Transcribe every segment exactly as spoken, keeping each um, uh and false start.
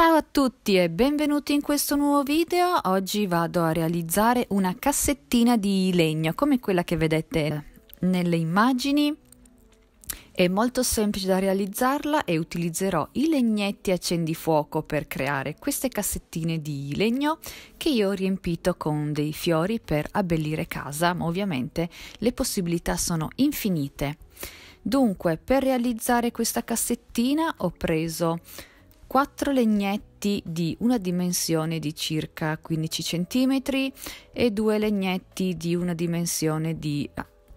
Ciao a tutti e benvenuti in questo nuovo video. Oggi vado a realizzare una cassettina di legno come quella che vedete nelle immagini. È molto semplice da realizzarla e utilizzerò i legnetti accendifuoco per creare queste cassettine di legno che io ho riempito con dei fiori per abbellire casa, ma ovviamente le possibilità sono infinite. Dunque, per realizzare questa cassettina ho preso quattro legnetti di una dimensione di circa quindici centimetri e due legnetti di una dimensione di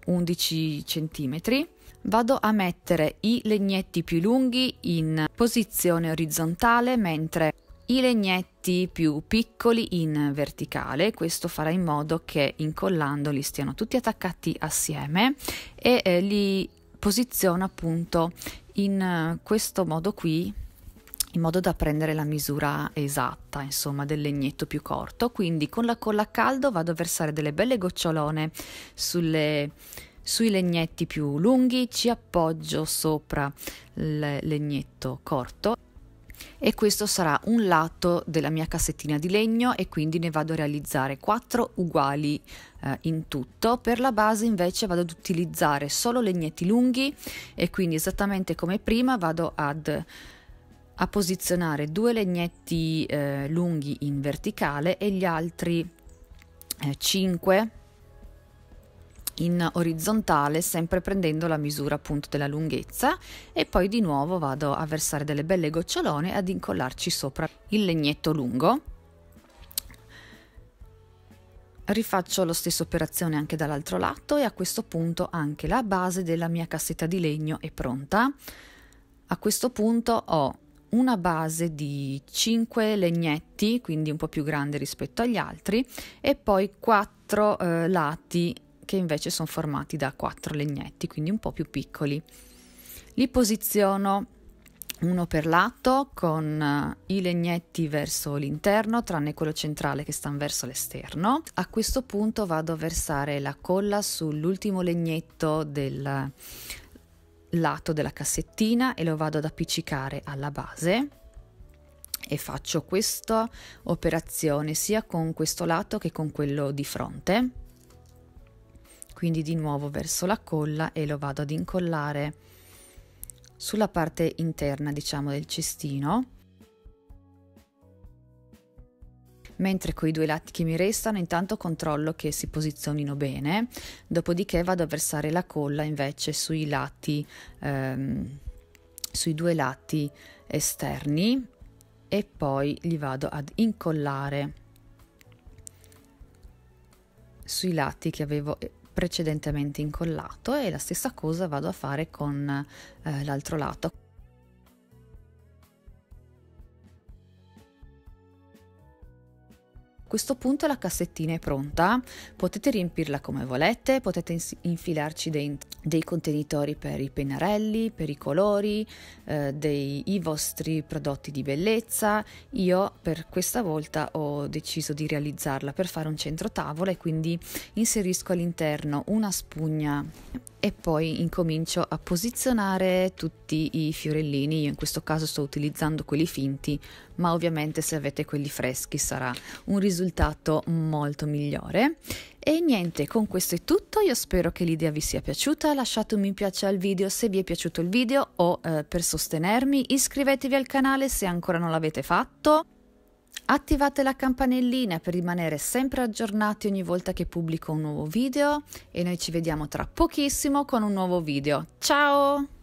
undici centimetri. Vado a mettere i legnetti più lunghi in posizione orizzontale, mentre i legnetti più piccoli in verticale. Questo farà in modo che incollandoli stiano tutti attaccati assieme e eh, li posiziono appunto in questo modo qui, in modo da prendere la misura esatta, insomma, del legnetto più corto. Quindi con la colla a caldo vado a versare delle belle gocciolone sulle, sui legnetti più lunghi, ci appoggio sopra il legnetto corto e questo sarà un lato della mia cassettina di legno, e quindi ne vado a realizzare quattro uguali eh, in tutto. Per la base invece vado ad utilizzare solo legnetti lunghi e quindi, esattamente come prima, vado ad a posizionare due legnetti eh, lunghi in verticale e gli altri cinque eh, in orizzontale, sempre prendendo la misura appunto della lunghezza, e poi di nuovo vado a versare delle belle gocciolone ad incollarci sopra il legnetto lungo. Rifaccio la stessa operazione anche dall'altro lato e a questo punto anche la base della mia cassetta di legno è pronta. A questo punto ho una base di cinque legnetti, quindi un po' più grande rispetto agli altri, e poi quattro eh, lati che invece sono formati da quattro legnetti, quindi un po' più piccoli. Li posiziono uno per lato con eh, i legnetti verso l'interno, tranne quello centrale che sta verso l'esterno. A questo punto vado a versare la colla sull'ultimo legnetto del lato della cassettina e lo vado ad appiccicare alla base, e faccio questa operazione sia con questo lato che con quello di fronte. Quindi di nuovo verso la colla e lo vado ad incollare sulla parte interna, diciamo, del cestino, mentre con i due lati che mi restano intanto controllo che si posizionino bene. Dopodiché vado a versare la colla invece sui lati, ehm, sui due lati esterni, e poi li vado ad incollare sui lati che avevo precedentemente incollato, e la stessa cosa vado a fare con eh, l'altro lato. A questo punto la cassettina è pronta, potete riempirla come volete, potete infilarci dentro dei contenitori per i pennarelli, per i colori, eh, dei i vostri prodotti di bellezza. Io per questa volta ho deciso di realizzarla per fare un centro tavola, e quindi inserisco all'interno una spugna e poi incomincio a posizionare tutti i fiorellini. Io in questo caso sto utilizzando quelli finti, ma ovviamente se avete quelli freschi sarà un risultato molto migliore. E niente, con questo è tutto. Io spero che l'idea vi sia piaciuta, lasciate un mi piace al video se vi è piaciuto il video o eh, per sostenermi, iscrivetevi al canale se ancora non l'avete fatto, attivate la campanellina per rimanere sempre aggiornati ogni volta che pubblico un nuovo video, e noi ci vediamo tra pochissimo con un nuovo video. Ciao!